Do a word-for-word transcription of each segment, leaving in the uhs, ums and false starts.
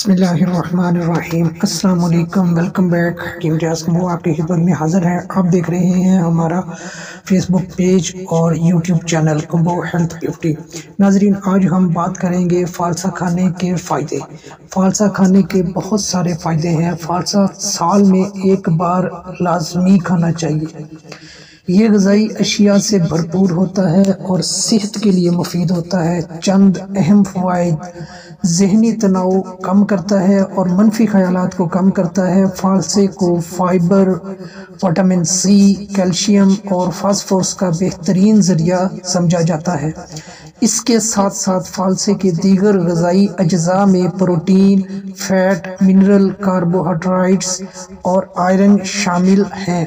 बिस्मिल्लाहिर्रहमानिर्रहीम। अस्सलाम वालेकुम, वेलकम बैक। हकीम इम्तियाज़ वो आपकी खिदमत में हाज़िर है। आप देख रहे हैं हमारा फेसबुक पेज और YouTube channel combo health beauty. नाजरीन, आज हम बात करेंगे फालसा खाने के फ़ायदे। फालसा खाने के बहुत सारे फ़ायदे हैं। फालसा साल में एक बार लाजमी खाना चाहिए। ये ग़िज़ाई अशिया से भरपूर होता है और सेहत के लिए मुफीद होता है। चंद अहम फ़वाइद: जहनी तनाव कम करता है और मनफी ख्यालात को कम करता है। फालसे को फाइबर, विटामिन सी, कैल्शियम और फास्फोरस का बेहतरीन ज़रिया समझा जाता है। इसके साथ साथ फालसे के दीगर ग़िज़ाई अज्जा में प्रोटीन, फैट, मिनरल, कार्बोहाइड्रेट्स और आयरन शामिल हैं।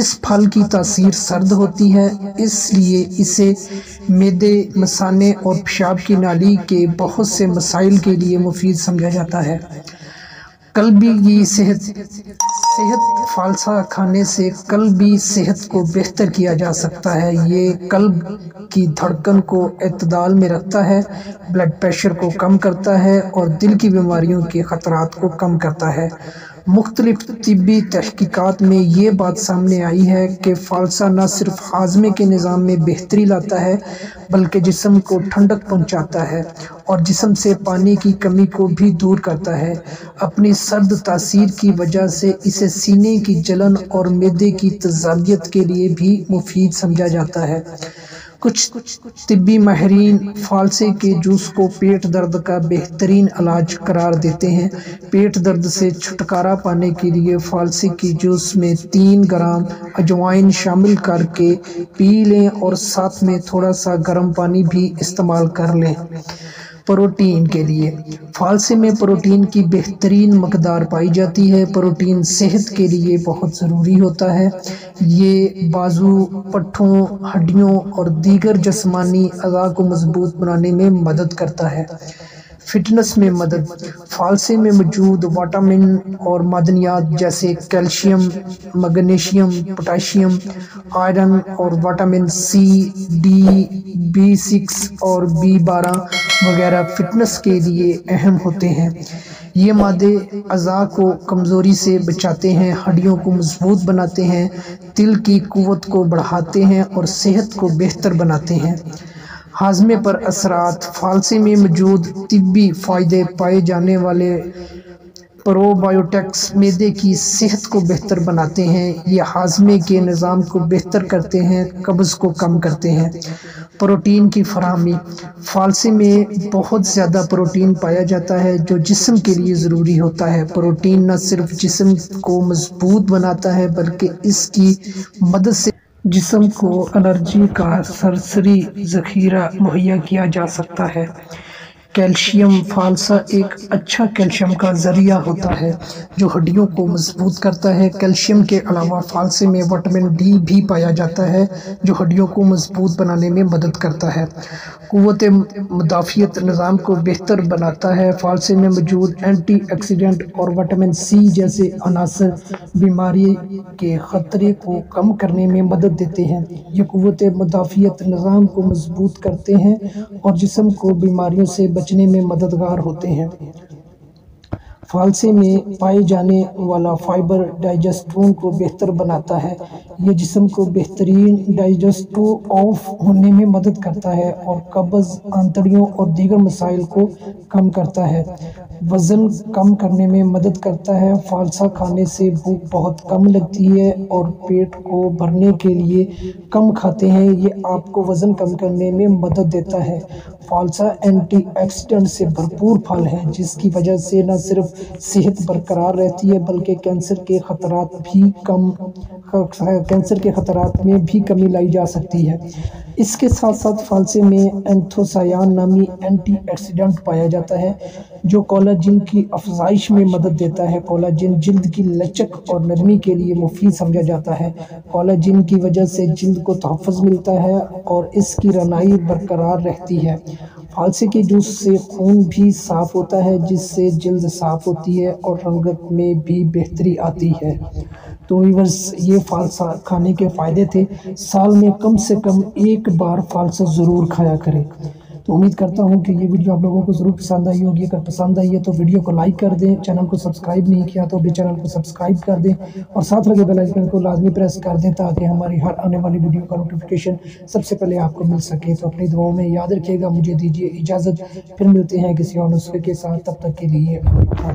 इस फल की तासीर सर्द होती है, इसलिए इसे मैदे, मसाने और पेशाब की नाली के बहुत से मसाइल के लिए मुफीद समझा जाता है। कल्बी की सेहत सेहत फालसा खाने से कल्बी सेहत को बेहतर किया जा सकता है। ये कल्ब की धड़कन को अतदाल में रखता है, ब्लड प्रेशर को कम करता है और दिल की बीमारियों के ख़तरात को कम करता है। मुख्तलिफ तिब्बी तहकीकात में ये बात सामने आई है कि फालसा न सिर्फ हाजमे के निज़ाम में बेहतरी लाता है बल्कि जिस्म को ठंडक पहुँचाता है और जिस्म से पानी की कमी को भी दूर करता है। अपनी सर्द तासीर की वजह से इसे सीने की जलन और मैदे की तजावियत के लिए भी मुफीद समझा जाता है। कुछ कुछ तिब्बी माहिरीन फालसे के जूस को पेट दर्द का बेहतरीन इलाज करार देते हैं। पेट दर्द से छुटकारा पाने के लिए फालसे की जूस में तीन ग्राम अजवाइन शामिल करके पी लें और साथ में थोड़ा सा गर्म पानी भी इस्तेमाल कर लें। प्रोटीन के लिए फालसे में प्रोटीन की बेहतरीन मकदार पाई जाती है। प्रोटीन सेहत के लिए बहुत ज़रूरी होता है। ये बाजू, पट्ठों, हड्डियों और दीगर जिस्मानी अज़ा को मजबूत बनाने में मदद करता है। फिटनेस में मदद: फालसे में मौजूद विटामिन और मदनियात जैसे कैल्शियम, मैग्नीशियम, पोटाशियम, आयरन और vitamin C, D, B six और बी बारह वगैरह फिटनेस के लिए अहम होते हैं। ये मादे अज़ा को कमज़ोरी से बचाते हैं, हड्डियों को मजबूत बनाते हैं, दिल की क़ुव्वत को बढ़ाते हैं और सेहत को बेहतर बनाते हैं। हाजमे पर असरात: फालसे में मौजूद तिब्बी फ़ायदे पाए जाने वाले प्रोबायोटिक्स मैदे की सेहत को बेहतर बनाते हैं। ये हाजमे के निज़ाम को बेहतर करते हैं, कब्ज़ को कम करते हैं। प्रोटीन की फराहमी: फालसे में बहुत ज़्यादा प्रोटीन पाया जाता है जो जिस्म के लिए ज़रूरी होता है। प्रोटीन न सिर्फ जिस्म को मजबूत बनाता है बल्कि इसकी मदद से जिस्म को एनर्जी का सरसरी ज़खीरा मुहैया किया जा सकता है। कैल्शियम: फालसा एक अच्छा कैल्शियम का ज़रिया होता है जो हड्डियों को मजबूत करता है। कैल्शियम के अलावा फालसे में विटामिन डी भी पाया जाता है जो हड्डियों को मजबूत बनाने में मदद करता है। क़ुव्वत मुदाफ़ियत निज़ाम को बेहतर बनाता है। फालसे में मौजूद एंटी ऑक्सीडेंट और विटामिन सी जैसे अनासर बीमारी के ख़तरे को कम करने में मदद देते हैं। ये क़ुव्वत मुदाफ़ियत निज़ाम को मजबूत करते हैं और जिस्म को बीमारियों से बचने में मददगार होते हैं। फालसे में पाए जाने वाला फाइबर डाइजेस्टोन को बेहतर बनाता है। यह जिस्म को बेहतरीन डाइजेस्टो ऑफ होने में मदद करता है और कब्ज़, आंतड़ियों और दीगर मसाइल को कम करता है। वज़न कम करने में मदद करता है। फालसा खाने से भूख बहुत कम लगती है और पेट को भरने के लिए कम खाते हैं। ये आपको वज़न कम करने में मदद देता है। फालसा एंटीऑक्सीडेंट से भरपूर फल है जिसकी वजह से न सिर्फ सेहत बरकरार रहती है बल्कि कैंसर के ख़तरात भी कम कैंसर के ख़तरात में भी कमी लाई जा सकती है। इसके साथ साथ फालसे में एंथोसायान नामी एंटीऑक्सीडेंट पाया जाता है जो कोलाजिन की अफजाइश में मदद देता है। कोलाजिन जल्द की लचक और नरमी के लिए मुफीद समझा जाता है। कोलाजिन की वजह से जल्द को तहफ़्फ़ुज़ मिलता है और इसकी रनाई बरकरार रहती है। फालसे के जूस से खून भी साफ़ होता है जिससे जल्द साफ़ होती है और रंगत में भी बेहतरी आती है। तो व्यूअर्स, ये फालसा खाने के फ़ायदे थे। साल में कम से कम एक बार फालसा ज़रूर खाया करें। तो उम्मीद करता हूँ कि ये वीडियो आप लोगों को ज़रूर पसंद आई होगी। अगर पसंद आई है तो वीडियो को लाइक कर दें, चैनल को सब्सक्राइब नहीं किया तो भी चैनल को सब्सक्राइब कर दें और साथ लगे बेल आइकन को लाजमी प्रेस कर दें ताकि हमारी हर आने वाली वीडियो का नोटिफिकेशन सबसे पहले आपको मिल सके। तो अपनी दुआओं में याद रखिएगा, मुझे दीजिए इजाज़त, फिर मिलते हैं किसी और नुस्खे के साथ, तब तक के लिए।